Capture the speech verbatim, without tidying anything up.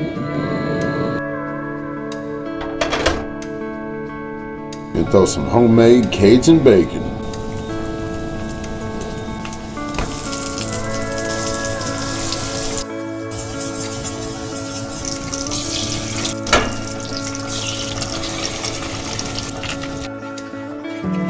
You throw some homemade Cajun bacon. Thank you.